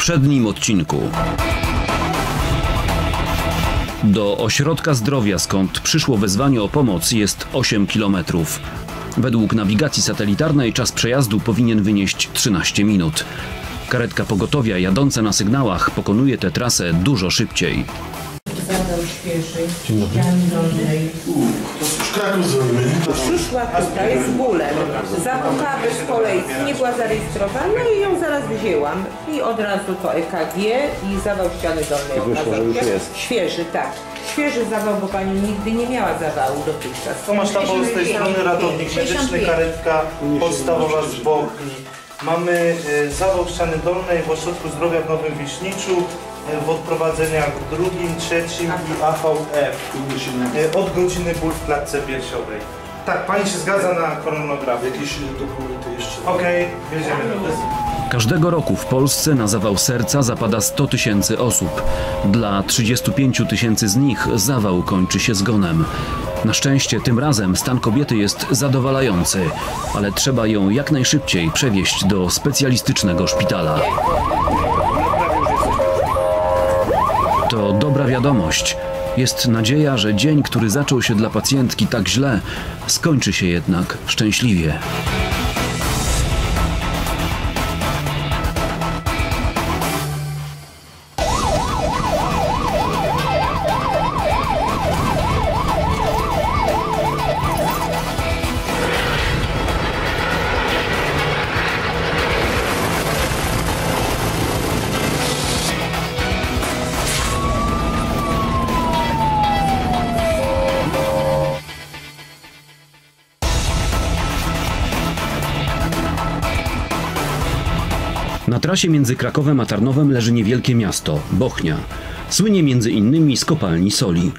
poprzednim odcinku. Do ośrodka zdrowia, skąd przyszło wezwanie o pomoc, jest 8 km. Według nawigacji satelitarnej czas przejazdu powinien wynieść 13 minut. Karetka pogotowia jadąca na sygnałach pokonuje tę trasę dużo szybciej. Zawał świeży, ściany dolnej. Przyszła tutaj z bólem, zapukała bez kolejki, nie była zarejestrowana i ją zaraz wzięłam. I od razu to EKG i zawał ściany dolnej okazał się. Świeży, tak. Świeży zawał, bo pani nigdy nie miała zawału dotychczas. Tomasz Tabor z tej strony, ratownik medyczny, karetka podstawowa z Bochni. Mamy zawał ściany dolnej w ośrodku zdrowia w Nowym Wiśniczu, w odprowadzeniach drugim, trzecim i AVF. Od godziny ból w klatce piersiowej. Tak, pani się zgadza na koronografię. Jakieś dokumenty jeszcze? Okej, wjedziemy do tego. Każdego roku w Polsce na zawał serca zapada 100 000 osób. Dla 35 000 z nich zawał kończy się zgonem. Na szczęście tym razem stan kobiety jest zadowalający, ale trzeba ją jak najszybciej przewieźć do specjalistycznego szpitala. To dobra wiadomość. Jest nadzieja, że dzień, który zaczął się dla pacjentki tak źle, skończy się jednak szczęśliwie. Na trasie między Krakowem a Tarnowem leży niewielkie miasto, Bochnia. Słynie między innymi z kopalni soli.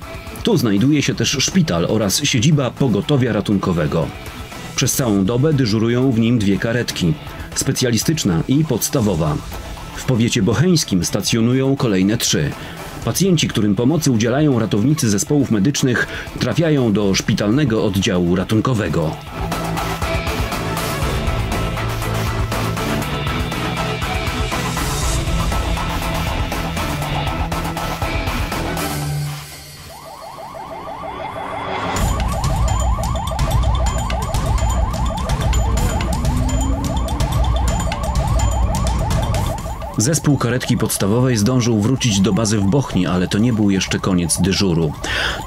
Tu znajduje się też szpital oraz siedziba pogotowia ratunkowego. Przez całą dobę dyżurują w nim 2 karetki, specjalistyczna i podstawowa. W powiecie bocheńskim stacjonują kolejne 3. Pacjenci, którym pomocy udzielają ratownicy zespołów medycznych, trafiają do szpitalnego oddziału ratunkowego. Zespół karetki podstawowej zdążył wrócić do bazy w Bochni, ale to nie był jeszcze koniec dyżuru.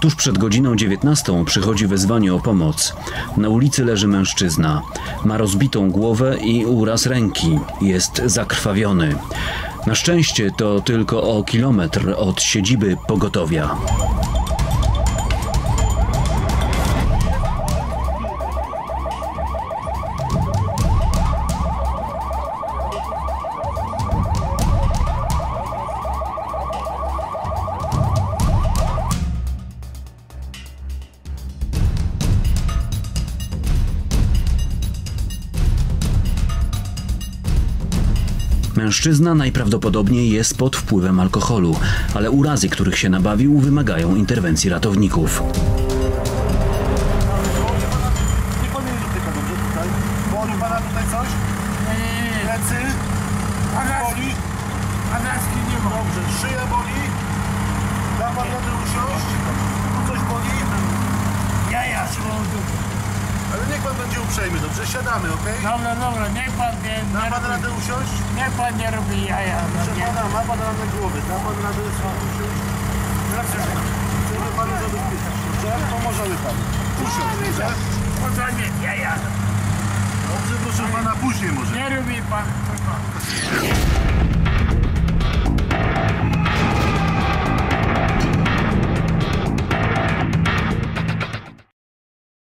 Tuż przed godziną 19 przychodzi wezwanie o pomoc. Na ulicy leży mężczyzna. Ma rozbitą głowę i uraz ręki. Jest zakrwawiony. Na szczęście to tylko o kilometr od siedziby pogotowia. Mężczyzna najprawdopodobniej jest pod wpływem alkoholu, ale urazy, których się nabawił, wymagają interwencji ratowników. Nie pomylili tylko dobrze tutaj. Boli pana tutaj coś? Nie. Plecy? Boli? Anaski nie ma. Dobrze. Szyja boli? Da pan radę usiąść? Coś boli? Jaja. Ale niech pan będzie uprzejmy, dobrze? Siadamy, okej? Okay? Dobra, niech pan nie... Da pan radę usiąść? Niech pan nie robi jaja. Proszę pana, ma pan radę głowy, da pan radę usiąść? Proszę pana. Chcemy panu zabezpieczyć, dobrze? Pomożemy panu. Usiąść, dobrze? Podanie jaja. Dobrze, proszę pana, później może. Nie robi pan.